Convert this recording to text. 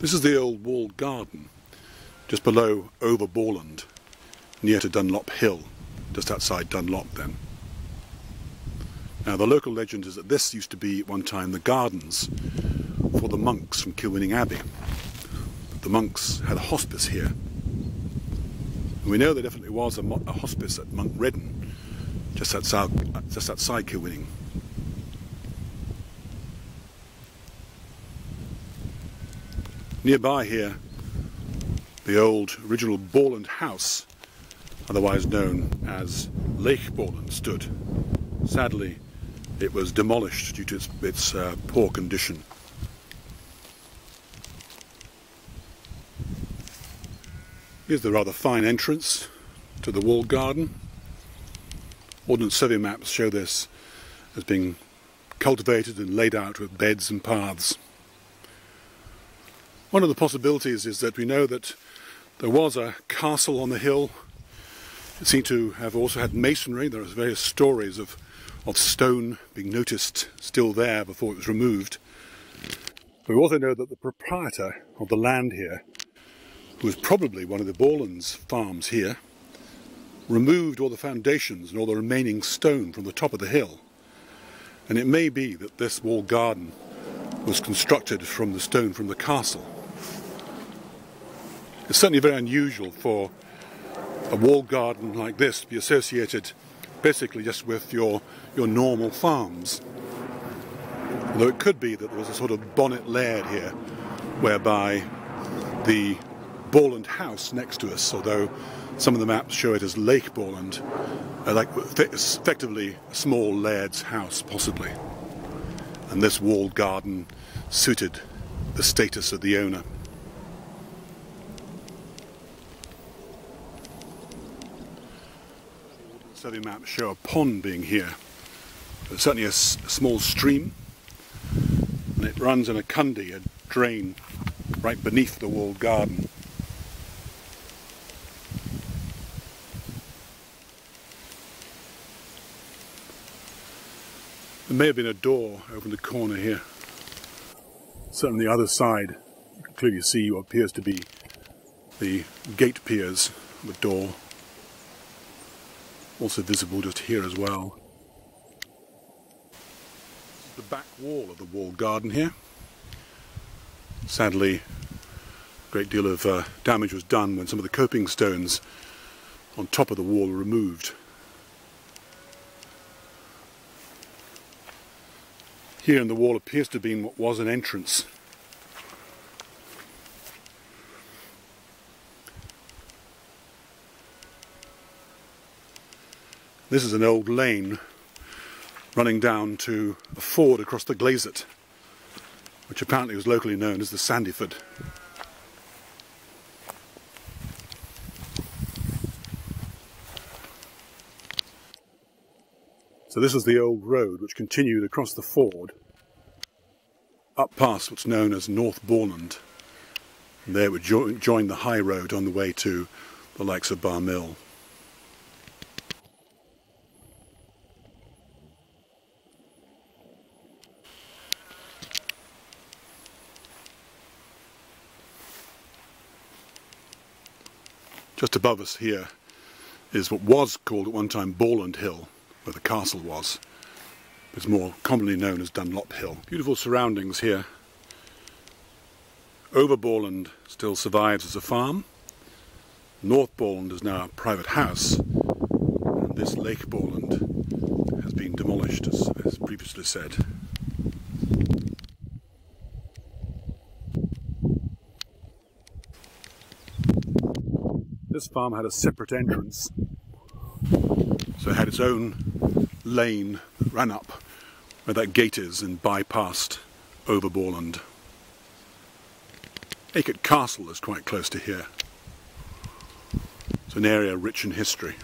This is the old walled garden, just below Over Borland, near to Dunlop Hill, just outside Dunlop then. Now the local legend is that this used to be at one time the gardens for the monks from Kilwinning Abbey. The monks had a hospice here. And we know there definitely was a hospice at Monk Redden, just outside Kilwinning. Nearby here, the old original Borland house, otherwise known as Laigh Borland, stood. Sadly, it was demolished due to its poor condition. Here's the rather fine entrance to the walled garden. Ordnance survey maps show this as being cultivated and laid out with beds and paths. One of the possibilities is that we know that there was a castle on the hill. It seemed to have also had masonry. There are various stories of stone being noticed still there before it was removed. We also know that the proprietor of the land here, who was probably one of the Borland's farms here, removed all the foundations and all the remaining stone from the top of the hill. And it may be that this walled garden was constructed from the stone from the castle. It's certainly very unusual for a walled garden like this to be associated basically just with your normal farms. Although it could be that there was a sort of bonnet laird here, whereby the Borland house next to us, although some of the maps show it as Laigh Borland, like effectively a small laird's house possibly. And this walled garden suited the status of the owner. Survey maps show a pond being here. There's certainly a small stream, and it runs in a cundy, a drain, right beneath the walled garden. There may have been a door over in the corner here. Certainly the other side, you can clearly see what appears to be the gate piers of a door. Also visible just here as well. The back wall of the walled garden here. Sadly, a great deal of damage was done when some of the coping stones on top of the wall were removed. Here in the wall appears to have been what was an entrance. This is an old lane running down to a ford across the Glazert, which apparently was locally known as the Sandyford. So this is the old road which continued across the ford, up past what's known as North Borland. And there it would join the high road on the way to the likes of Bar Mill. Just above us here is what was called at one time Borland Hill, where the castle was. It's more commonly known as Dunlop Hill. Beautiful surroundings here. Over Borland still survives as a farm. North Borland is now a private house. And this Laigh Borland has been demolished, as previously said. This farm had a separate entrance. So it had its own lane that ran up where that gate is and bypassed Over Borland. Aiket Castle is quite close to here. It's an area rich in history.